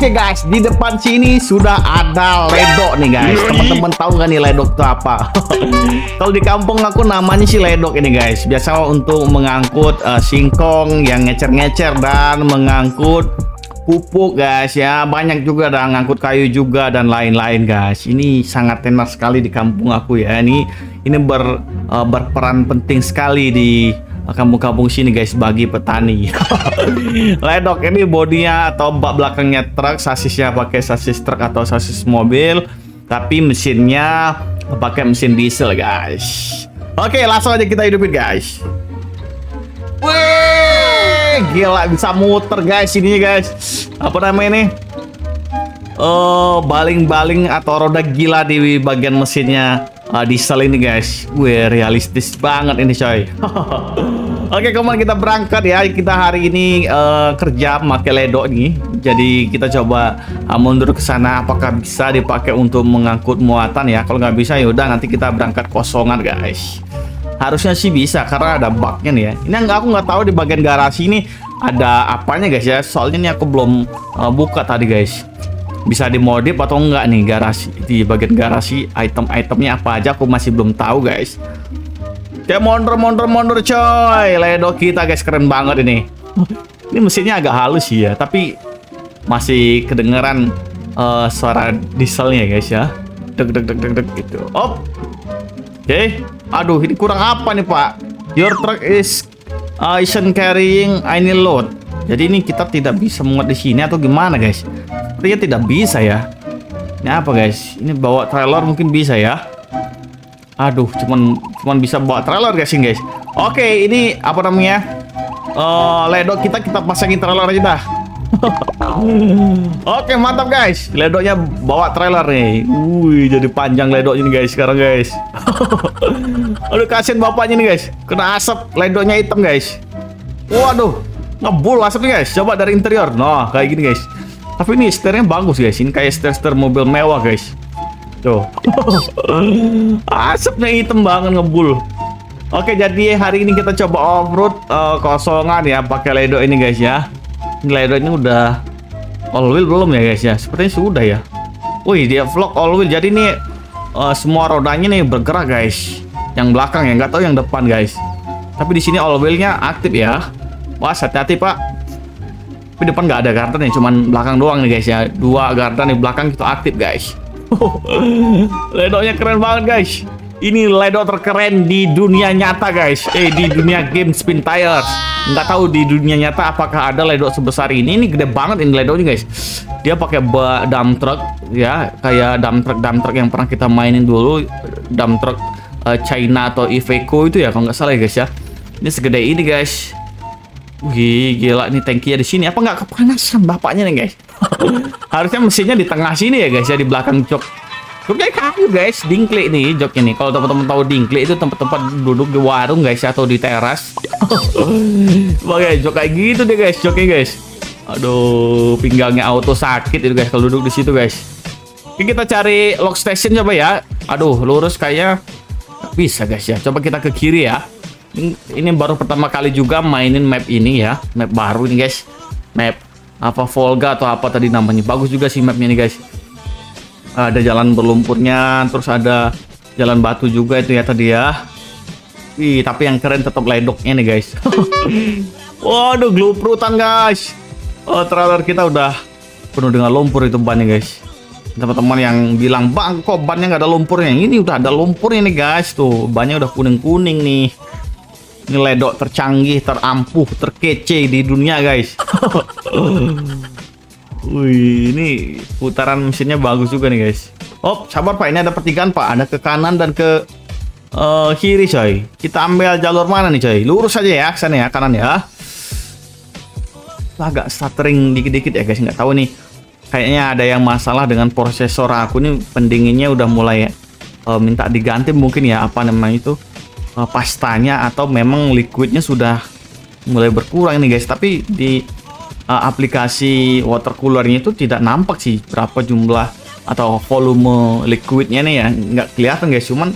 Oke guys, di depan sini sudah ada ledok nih guys. Teman-teman tahu nggak nih ledok itu apa? Kalau di kampung aku namanya si ledok ini guys. Biasa untuk mengangkut singkong yang ngecer-ngecer dan mengangkut pupuk guys ya. Banyak juga ada ngangkut kayu juga dan lain-lain guys. Ini sangat tenar sekali di kampung aku ya. Ini berperan penting sekali di kampung-kampung sini guys bagi petani. Ledok ini bodinya atau bak belakangnya truk, sasisnya pakai sasis truk atau sasis mobil, tapi mesinnya pakai mesin diesel guys. Oke, langsung aja kita hidupin guys. Wih! Gila, bisa muter guys ini guys. Apa namanya ini? Oh, baling-baling atau roda gila di bagian mesinnya diesel ini guys. Wih, realistis banget ini coy. Oke, kemarin kita berangkat ya. Kita hari ini kerja pakai ledok nih. Jadi kita coba mundur ke sana. Apakah bisa dipakai untuk mengangkut muatan ya? Kalau nggak bisa, yaudah nanti kita berangkat kosongan guys. Harusnya sih bisa karena ada bugnya nih ya. Ini aku nggak tahu di bagian garasi ini ada apanya guys ya. Soalnya ini aku belum buka tadi guys. Bisa dimodif atau enggak nih garasi, di bagian garasi item-itemnya apa aja aku masih belum tahu guys. Kayak mondor coy. Ledok kita guys keren banget ini. Ini mesinnya agak halus sih ya, tapi masih kedengeran suara dieselnya guys ya. Deg deg deg deg deg gitu. Op. Oke, aduh ini kurang apa nih pak? Your truck isn't carrying any load. Jadi ini kita tidak bisa muat di sini atau gimana guys? Sepertinya tidak bisa ya. Ini apa guys? Ini bawa trailer mungkin bisa ya? Aduh, cuman bisa bawa trailer guys ini guys. Oke, ini apa namanya? Ledok kita pasangin trailer aja dah. Oke, mantap guys. Ledoknya bawa trailer nih. Wih, jadi panjang ledoknya nih guys sekarang guys. Aduh, kasihan bapaknya nih guys. Kena asap, ledoknya hitam guys. Waduh, ngebul asap nih guys. Coba dari interior. Nah, kayak gini guys. Tapi ini setirnya bagus guys. Ini kayak setir mobil mewah guys. Tuh. Asapnya hitam banget, ngebul. Oke, jadi hari ini kita coba off-road kosongan ya pakai ledok ini guys ya. Ledok ini udah all wheel belum ya guys ya? Sepertinya sudah ya. Wih, dia vlog all wheel. Jadi nih semua rodanya nih bergerak guys. Yang belakang ya, nggak tahu yang depan guys. Tapi di sini all wheelnya aktif ya. Wah, hati-hati pak. Tapi depan nggak ada gardan ya, cuman belakang doang nih guys ya. Dua gardan di belakang itu aktif guys. Ledoknya keren banget guys. Ini ledok terkeren di dunia nyata guys. Di dunia game Spin Tires. Nggak tahu di dunia nyata apakah ada ledok sebesar ini. Ini gede banget ini ledoknya guys. Dia pakai dump truck ya, kayak dump truck yang pernah kita mainin dulu, dump truck China atau Iveco itu ya kalau nggak salah ya guys ya. Ini segede ini guys. Wih, gila nih tankinya di sini. Apa nggak kepanasan bapaknya nih guys? Harusnya mesinnya di tengah sini ya guys ya, di belakang jok. Kayak kayu guys, dingklik nih jok ini. Kalau teman-teman tahu dingklik itu tempat-tempat duduk di warung guys atau di teras. Pakai jok kayak gitu deh guys, joknya guys. Aduh, pinggangnya auto sakit itu guys kalau duduk di situ guys. Oke, kita cari log station coba ya. Aduh, lurus kayaknya bisa guys ya. Coba kita ke kiri ya. Ini baru pertama kali juga mainin map ini ya. Map baru nih guys. Map apa, Volga atau apa tadi namanya. Bagus juga sih mapnya nih guys. Ada jalan berlumpurnya, terus ada jalan batu juga itu ya tadi ya. Wih, tapi yang keren tetap ledoknya nih guys. Waduh, gluprutan guys. Oh, trailer kita udah penuh dengan lumpur itu bannya guys. Teman-teman yang bilang, bang kok bannya nggak ada lumpurnya? Ini udah ada lumpurnya nih guys. Tuh, bannya udah kuning-kuning nih. Ini ledok tercanggih, terampuh, terkece di dunia guys. Wih, ini putaran mesinnya bagus juga nih guys. Oh, sabar pak, ini ada pertigaan pak. Ada ke kanan dan ke kiri coy. Kita ambil jalur mana nih coy? Lurus aja ya, kesana ya, kanan ya. Agak stuttering dikit-dikit ya guys, nggak tahu nih. Kayaknya ada yang masalah dengan prosesor aku nih. Pendinginnya udah mulai minta diganti mungkin ya. Apa namanya itu, pastanya atau memang liquidnya sudah mulai berkurang nih guys. Tapi di aplikasi water coolernya itu tidak nampak sih berapa jumlah atau volume liquidnya nih ya, nggak kelihatan guys. Cuman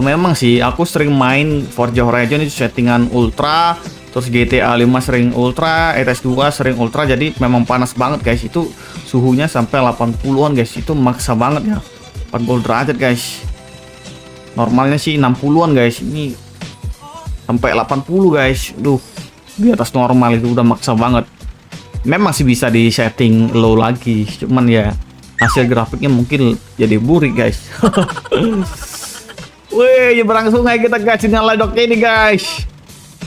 memang sih aku sering main Forza Horizon itu settingan ultra Terus GTA 5 sering ultra, RS2 sering ultra, jadi memang panas banget guys. Itu suhunya sampai 80-an guys, itu maksa banget ya, 40 derajat guys. Normalnya sih 60-an guys, ini sampai 80 guys. Duh, di atas normal itu udah maksa banget. Memang sih bisa di setting low lagi, cuman ya hasil grafiknya mungkin jadi burik guys. Wih, berang sungai kita guys dengan LEDOK ini guys.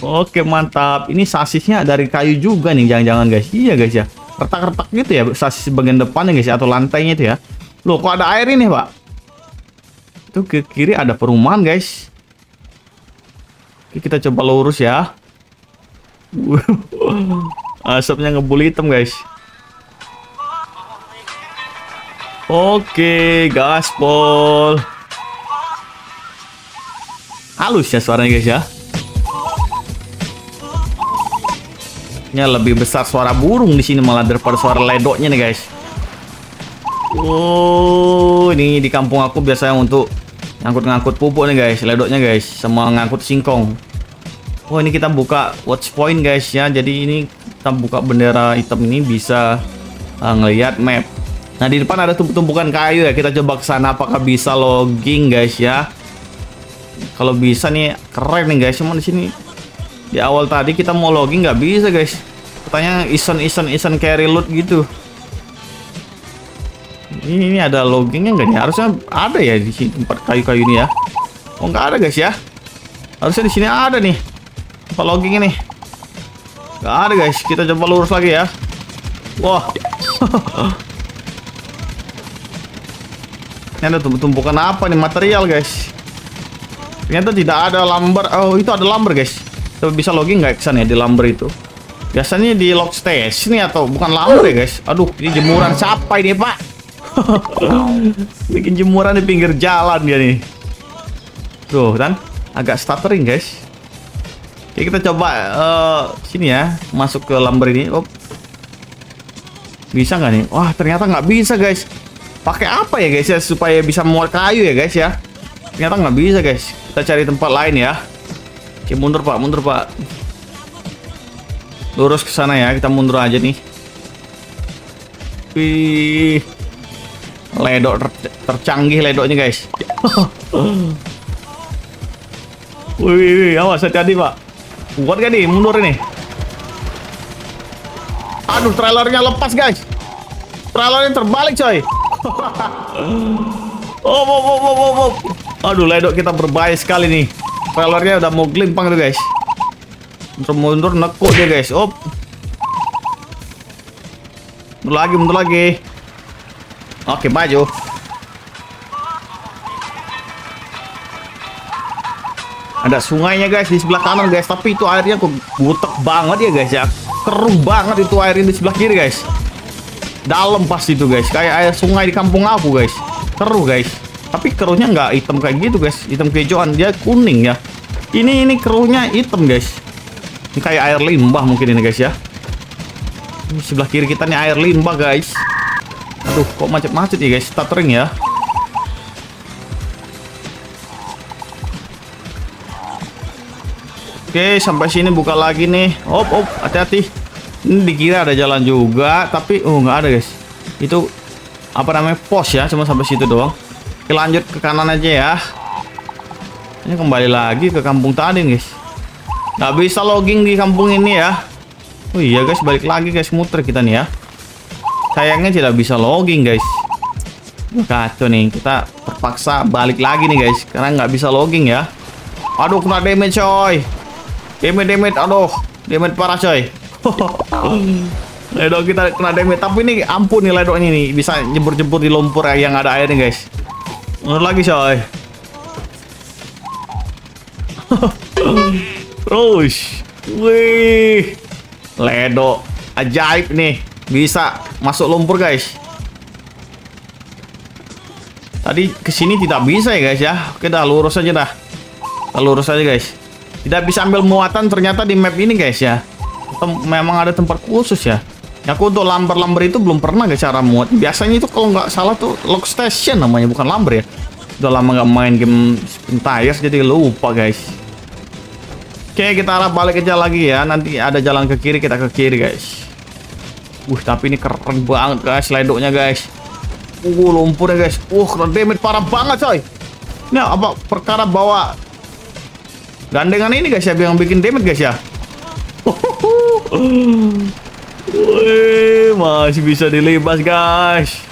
Oke, mantap. Ini sasisnya dari kayu juga nih, jangan-jangan guys. Iya guys ya, retak-retak gitu ya sasis bagian depannya guys, atau lantainya itu ya. Loh, kok ada air ini pak? Itu ke kiri ada perumahan guys. Oke, kita coba lurus ya. Asapnya ngebul hitam guys. Oke, gaspol. Halus ya suaranya guys ya. Lebih besar suara burung di sini malah daripada suara ledoknya nih guys. Oh, ini di kampung aku biasanya untuk ngangkut-ngangkut pupuk nih guys, ledoknya guys, sama ngangkut singkong. Oh, ini kita buka watch point guys ya. Jadi ini kita buka bendera hitam ini bisa ngelihat map. Nah, di depan ada tumpukan kayu ya. Kita coba ke sana apakah bisa logging guys ya. Kalau bisa nih keren nih guys. Cuman di sini di awal tadi kita mau login nggak bisa guys, katanya ison carry load gitu. Ini ada loginnya nggak nih? Harusnya ada ya di sini, tempat kayu-kayu ini ya. Oh, nggak ada guys ya. Harusnya di sini ada nih tempat loginnya nih. Nggak ada guys. Kita coba lurus lagi ya. Wah. Ini ada tumpukan apa nih, material guys. Ternyata tidak ada lumber. Oh, itu ada lumber guys. Bisa login nggak kesan ya di lumber itu? Biasanya di log station nih, atau bukan lumber ya guys. Aduh, ini jemuran siapa ini pak? Bikin jemuran di pinggir jalan dia nih. Tuh kan agak stuttering guys. Oke, kita coba sini ya, masuk ke lumber ini. Oh, bisa nggak nih? Wah, ternyata nggak bisa guys. Pakai apa ya guys ya supaya bisa muat kayu ya guys ya? Ternyata nggak bisa guys. Kita cari tempat lain ya. Oke, mundur pak, mundur pak. Lurus ke sana ya, kita mundur aja nih. Wih, ledok tercanggih ledoknya guys. Wih, awas hati-hati pak. Kuat gak nih, mundur ini. Aduh, trailernya lepas guys. Trailernya terbalik coy. Oh. Aduh, ledok kita berbahaya sekali nih. Trailernya udah mau gelimpang tuh guys. Mundur-mundur nekuk dia guys. Op. Mundur lagi, mundur lagi. Oke, maju. Ada sungainya guys di sebelah kanan guys, tapi itu airnya kok butek banget ya guys ya. Keruh banget itu airnya di sebelah kiri guys. Dalam pasti itu guys, kayak air sungai di kampung aku guys. Keruh guys. Tapi keruhnya nggak hitam kayak gitu guys, hitam kejoan, dia kuning ya. Ini keruhnya hitam guys. Ini kayak air limbah mungkin ini guys ya. Ini sebelah kiri kita nih air limbah guys. Aduh, kok macet-macet ya guys, stuttering ya. Oke, sampai sini buka lagi nih. Op, op, hati-hati. Ini dikira ada jalan juga, tapi oh nggak ada guys. Itu apa namanya, pos ya, cuma sampai situ doang. Oke, lanjut ke kanan aja ya. Ini kembali lagi ke kampung tadi guys. Nggak bisa logging di kampung ini ya. Oh iya guys, balik lagi guys, muter kita nih ya. Sayangnya tidak bisa logging guys. Kacau nih, kita terpaksa balik lagi nih guys, karena nggak bisa logging ya. Aduh, kena damage coy. Damage, aduh, damage parah coy. Ledok kita kena damage, tapi ini ampun nih ledoknya nih, bisa nyebur-nyebur di lumpur yang ada air nih guys. Mundur lagi coy. Terus. Wih, ledok ajaib nih, bisa masuk lumpur guys. Tadi kesini tidak bisa ya guys ya. Oke, dah lurus aja dah. Kita lurus aja guys. Tidak bisa ambil muatan ternyata di map ini guys ya. Memang ada tempat khusus ya. Aku untuk lumber itu belum pernah guys cara muat. Biasanya itu kalau nggak salah tuh log station namanya, bukan lumber ya. Udah lama nggak main game Spin Tires jadi lupa guys. Oke, kita arah balik aja lagi ya. Nanti ada jalan ke kiri, kita ke kiri guys. Tapi ini keren banget guys, ledoknya guys. Lumpurnya guys. Keren, damage parah banget coy. Ini apa perkara bawa gandengan ini guys ya, yang bikin damage guys ya. Wih, masih bisa dilibas guys.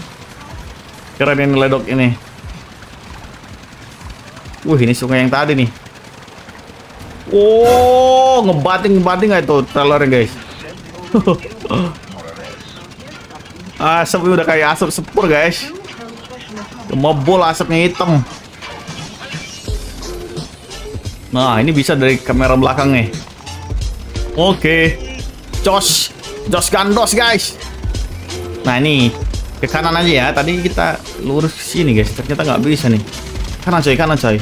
Keren ini ledok ini. Ini sungai yang tadi nih. Ngebating nggak itu trailernya guys. Asapnya udah kayak asap sepur guys. Mebol asapnya hitam. Nah, ini bisa dari kamera belakang nih. Oke. Jos gandos guys. Nah, ini ke kanan aja ya. Tadi kita lurus ke sini guys. Ternyata nggak bisa nih. Kanan coy.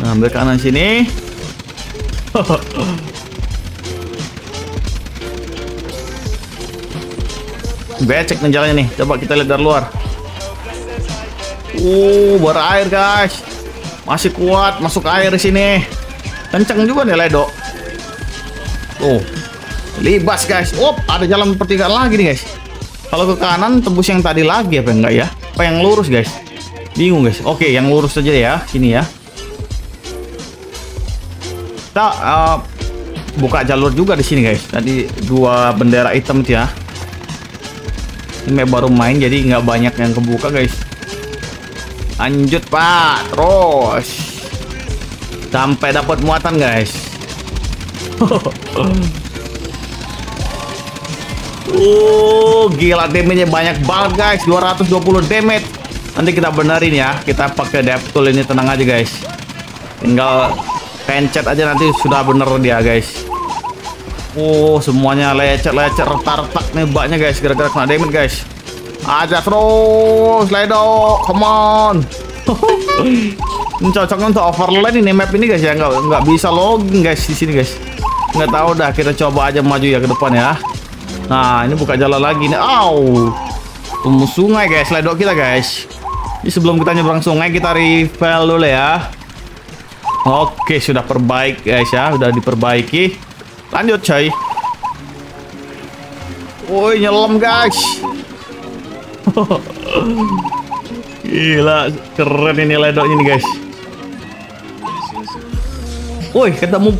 Nah, ambil kanan sini. Becek nih jalannya nih. Coba kita lihat dari luar. Berair guys. Masih kuat, masuk air di sini. Kenceng juga nih ledok. Libas guys. Ada jalan pertigaan lagi nih guys. Kalau ke kanan tembus yang tadi lagi apa enggak ya? Apa yang lurus guys? Bingung guys. Oke, yang lurus aja ya. Sini ya. Kita buka jalur juga di sini guys. Tadi dua bendera hitam tuh ya. Ini baru main jadi nggak banyak yang kebuka guys. Lanjut pak, terus sampai dapat muatan guys. Gila damage-nya banyak banget guys, 220 damage. Nanti kita benerin ya, kita pakai dev tool ini, tenang aja guys. Tinggal pencet aja nanti sudah bener dia guys. Semuanya lecet-lecet, retak-retak nembaknya guys, gara-gara kena damage guys. Ajak terus ledok, come on. Ini cocoknya untuk overlay ini map ini guys ya, nggak bisa login guys di sini guys. Nggak tahu dah, kita coba aja maju ya ke depan ya. Nah, ini buka jalan lagi nih. Tembus sungai guys, ledok kita guys. Ini sebelum kita nyebrang sungai kita refill dulu ya. Oke, sudah perbaik guys ya, sudah diperbaiki. Lanjut coy. Nyelam guys. Gila, keren ini ledoknya nih guys. Ketemu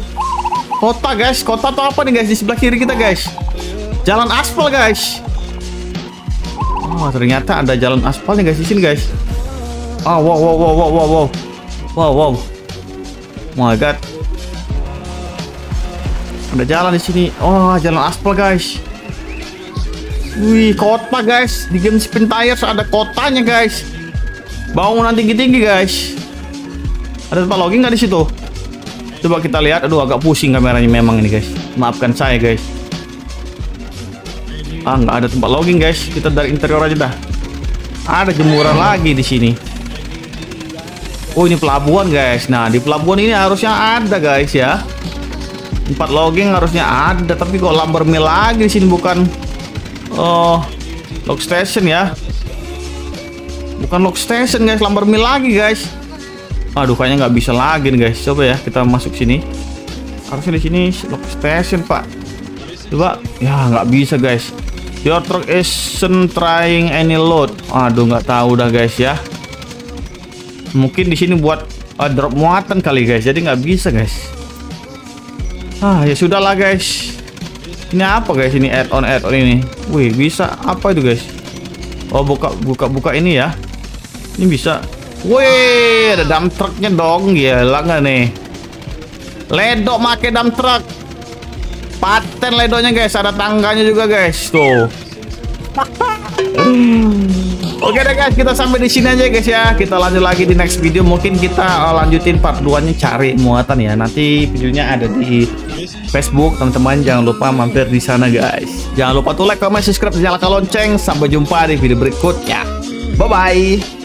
kota guys. Kota atau apa nih guys di sebelah kiri kita guys? Jalan aspal guys. Ternyata ada jalan aspalnya guys di sini guys. Wow. Oh my god, ada jalan di sini. Jalan aspal guys. Wih, kota guys. Di game Spin Tires ada kotanya guys. Bangunan tinggi-tinggi guys. Ada tempat login nggak di situ? Coba kita lihat. Agak pusing kameranya memang ini guys. Maafkan saya guys. Nggak ada tempat login guys. Kita dari interior aja dah. Ada jemuran lagi di sini. Ini pelabuhan guys. Nah, di pelabuhan ini harusnya ada guys ya. Tempat logging harusnya ada, tapi kok lumber mill lagi di sini, bukan log station ya. Bukan log station guys, lumber mill lagi guys. Aduh, kayaknya nggak bisa lagi nih guys. Coba ya kita masuk sini. Harusnya di sini log station pak. Coba ya, nggak bisa guys. Your truck isn't trying any load. Aduh, nggak tahu dah guys ya. Mungkin di sini buat drop muatan kali guys, jadi nggak bisa guys. Ya sudahlah guys. Ini apa guys? Ini add-on ini. Wih, bisa apa itu guys? Buka ini ya. Ini bisa. Wih, ada dump trucknya dong. Gila nggak nih? Ledok make dump truck. Paten ledoknya guys. Ada tangganya juga guys. Tuh. Oke deh guys, kita sampai di sini aja guys ya. Kita lanjut lagi di next video. Mungkin kita lanjutin part 2-nya cari muatan ya. Nanti videonya ada di Facebook, teman-teman. Jangan lupa mampir di sana guys. Jangan lupa tuh like, comment, subscribe, nyalakan lonceng. Sampai jumpa di video berikutnya. Bye bye.